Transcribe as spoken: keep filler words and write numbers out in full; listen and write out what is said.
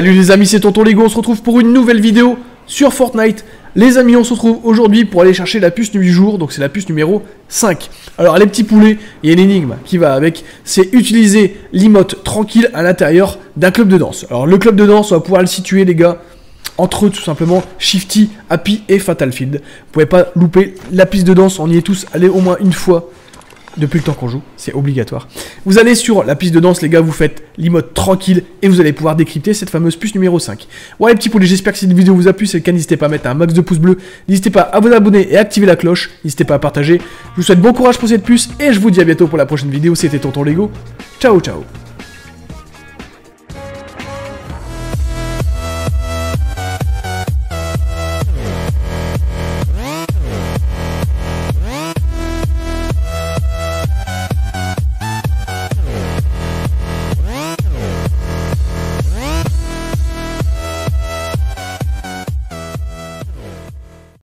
Salut les amis, c'est Tonton Lego, on se retrouve pour une nouvelle vidéo sur Fortnite. Les amis, on se retrouve aujourd'hui pour aller chercher la puce du jour, donc c'est la puce numéro cinq. Alors les petits poulets, il y a une énigme qui va avec, c'est utiliser l'emote tranquille à l'intérieur d'un club de danse. Alors le club de danse, on va pouvoir le situer les gars, entre eux tout simplement, Shifty, Happy et Fatalfield. Vous pouvez pas louper la piste de danse, on y est tous allés au moins une fois. Depuis le temps qu'on joue, c'est obligatoire. Vous allez sur la piste de danse, les gars, vous faites l'emote tranquille et vous allez pouvoir décrypter cette fameuse puce numéro cinq. Voilà les petits poulets, j'espère que cette vidéo vous a plu. C'est le cas, n'hésitez pas à mettre un max de pouces bleus. N'hésitez pas à vous abonner et à activer la cloche. N'hésitez pas à partager. Je vous souhaite bon courage pour cette puce et je vous dis à bientôt pour la prochaine vidéo. C'était Tonton Lego. Ciao, ciao.